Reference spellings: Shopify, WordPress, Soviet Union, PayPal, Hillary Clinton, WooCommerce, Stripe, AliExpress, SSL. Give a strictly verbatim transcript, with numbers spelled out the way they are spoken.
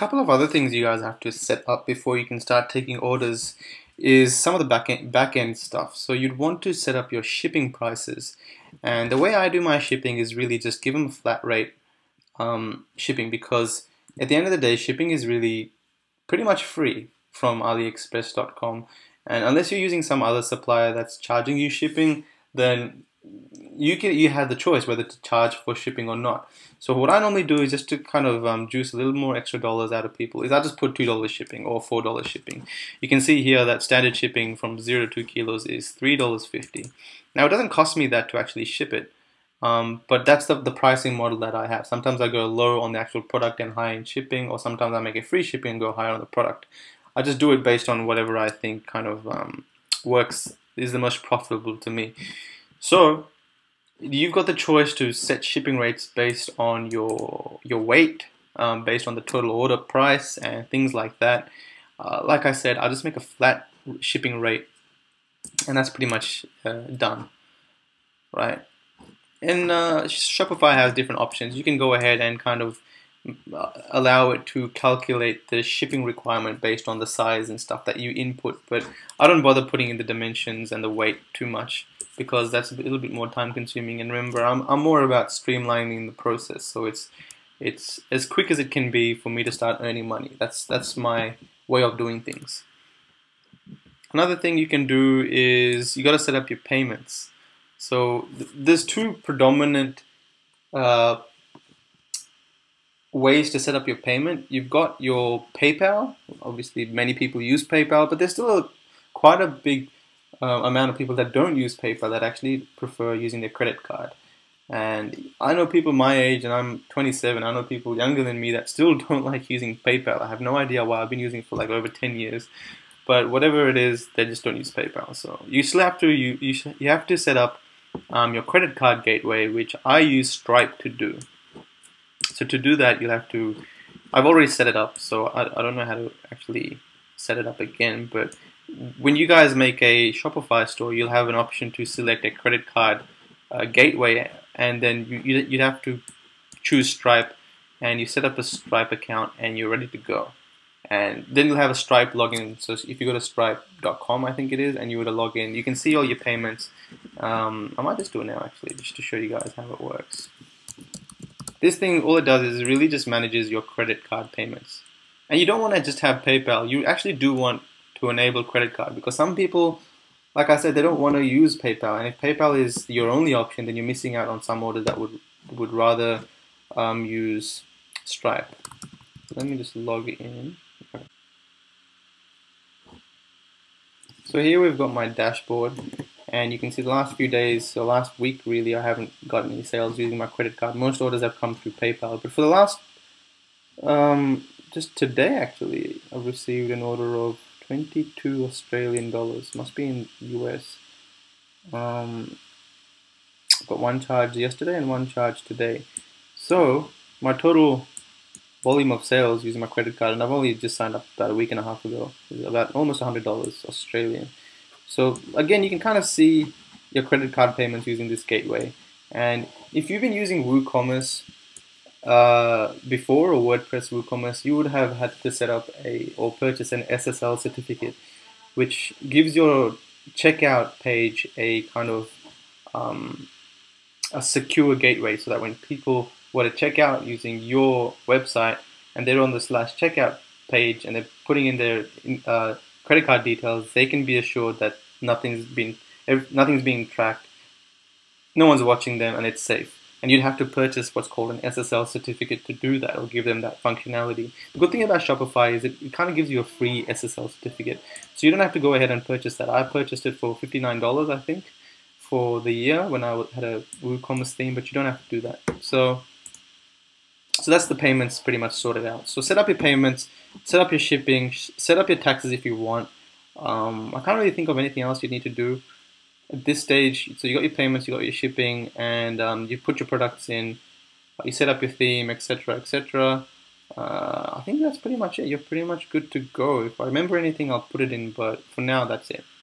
couple of other things you guys have to set up before you can start taking orders is some of the back-end back-end stuff. So you'd want to set up your shipping prices. And the way I do my shipping is really just give them a flat rate um, shipping, because at the end of the day, shipping is really pretty much free from AliExpress dot com. And unless you're using some other supplier that's charging you shipping, then you can, you have the choice whether to charge for shipping or not. So what I normally do is just to kind of um, juice a little more extra dollars out of people is I just put two dollars shipping or four dollars shipping. You can see here that standard shipping from zero to two kilos is three dollars fifty. Now, it doesn't cost me that to actually ship it, um, but that's the, the pricing model that I have. Sometimes I go low on the actual product and high in shipping, or sometimes I make it free shipping and go higher on the product. I just do it based on whatever I think kind of um, works, is the most profitable to me. So you've got the choice to set shipping rates based on your your weight, um, based on the total order price and things like that. Uh, like I said, I'll just make a flat shipping rate, and that's pretty much uh, done, right? And uh, Shopify has different options. You can go ahead and kind of allow it to calculate the shipping requirement based on the size and stuff that you input, but I don't bother putting in the dimensions and the weight too much, because that's a little bit more time consuming. And remember, I'm, I'm more about streamlining the process, so it's it's as quick as it can be for me to start earning money. That's that's my way of doing things. Another thing you can do is you got to set up your payments. So th there's two predominant uh, ways to set up your payment. You've got your PayPal. Obviously, many people use PayPal, but there's still a, quite a big uh, amount of people that don't use PayPal, that actually prefer using their credit card. And I know people my age, and I'm twenty-seven, I know people younger than me that still don't like using PayPal. I have no idea why. I've been using it for like over ten years, but whatever it is, they just don't use PayPal. So you still have to, you, you, you have to set up um, your credit card gateway, which I use Stripe to do. So to do that, you'll have to, I've already set it up, so I, I don't know how to actually set it up again, but when you guys make a Shopify store, you'll have an option to select a credit card uh, gateway, and then you, you'd have to choose Stripe, and you set up a Stripe account, and you're ready to go. And then you'll have a Stripe login, so if you go to stripe dot com, I think it is, and you were to log in, you can see all your payments. Um, I might just do it now, actually, just to show you guys how it works. This thing, all it does is it really just manages your credit card payments. And you don't want to just have PayPal. You actually do want to enable credit card, because some people, like I said, they don't want to use PayPal. And if PayPal is your only option, then you're missing out on some orders that would, would rather um, use Stripe. So let me just log in. So here we've got my dashboard. And you can see the last few days, so last week really, I haven't gotten any sales using my credit card. Most orders have come through PayPal. But for the last, um, just today actually, I've received an order of twenty-two Australian dollars. Must be in U S. Um, got one charge yesterday and one charge today. So my total volume of sales using my credit card, and I've only just signed up about a week and a half ago, is about almost one hundred dollars Australian. So again, you can kind of see your credit card payments using this gateway. And if you've been using WooCommerce uh, before, or WordPress WooCommerce, you would have had to set up a or purchase an S S L certificate, which gives your checkout page a kind of um, a secure gateway, so that when people want to check out using your website and they're on the slash checkout page and they're putting in their uh, credit card details, they can be assured that nothing's been nothing's being tracked, no one's watching them, and it's safe. And you'd have to purchase what's called an S S L certificate to do that, or give them that functionality. The good thing about Shopify is it, it kind of gives you a free S S L certificate, so you don't have to go ahead and purchase that. I purchased it for fifty-nine dollars, I think, for the year when I had a WooCommerce theme, but you don't have to do that. So So that's the payments pretty much sorted out. So set up your payments, set up your shipping, set up your taxes if you want. Um, I can't really think of anything else you need to do at this stage. So you got your payments, you got your shipping, and um, you put your products in, you set up your theme, et cetera, et cetera. Uh, I think that's pretty much it. You're pretty much good to go. If I remember anything, I'll put it in, but for now, that's it.